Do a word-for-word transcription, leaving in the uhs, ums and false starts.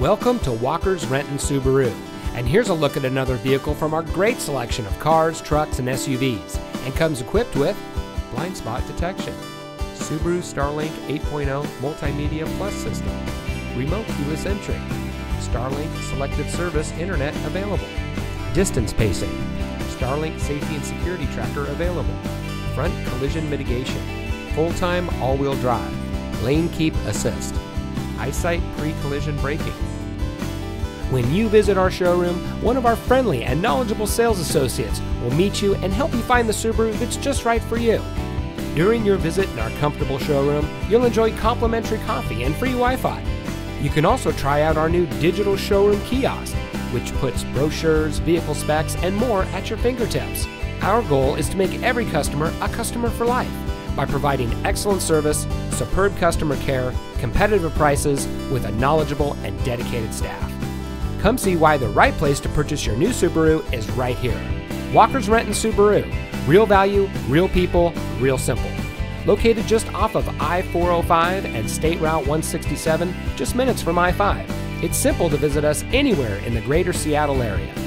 Welcome to Walker's Renton Subaru, and here's a look at another vehicle from our great selection of cars, trucks, and S U Vs, and comes equipped with blind spot detection, Subaru Starlink eight point oh Multimedia Plus System, remote keyless entry, Starlink Selective Service Internet available, distance pacing, Starlink Safety and Security Tracker available, front collision mitigation, full-time all-wheel drive, lane keep assist, Eyesight pre-collision braking. When you visit our showroom, one of our friendly and knowledgeable sales associates will meet you and help you find the Subaru that's just right for you. During your visit in our comfortable showroom, you'll enjoy complimentary coffee and free Wi-Fi. You can also try out our new digital showroom kiosk, which puts brochures, vehicle specs, and more at your fingertips. Our goal is to make every customer a customer for life by providing excellent service, superb customer care, competitive prices, with a knowledgeable and dedicated staff. Come see why the right place to purchase your new Subaru is right here. Walker's Renton Subaru. Real value, real people, real simple. Located just off of I four oh five and State Route one sixty-seven, just minutes from I five. It's simple to visit us anywhere in the greater Seattle area.